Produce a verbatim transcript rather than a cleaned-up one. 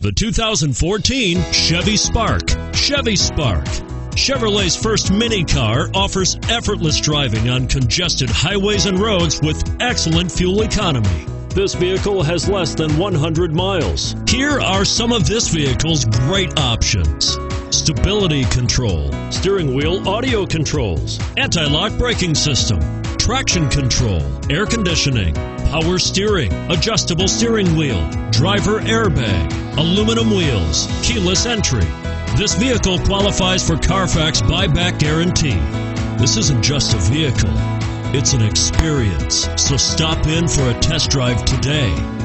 The two thousand fourteen Chevy Spark. Chevy Spark. Chevrolet's first mini car offers effortless driving on congested highways and roads with excellent fuel economy. This vehicle has less than one hundred miles. Here are some of this vehicle's great options: stability control, steering wheel audio controls, anti-lock braking system, traction control, air conditioning, power steering, adjustable steering wheel, driver airbag, aluminum wheels, keyless entry. This vehicle qualifies for Carfax buyback guarantee. This isn't just a vehicle. It's an experience, so stop in for a test drive today.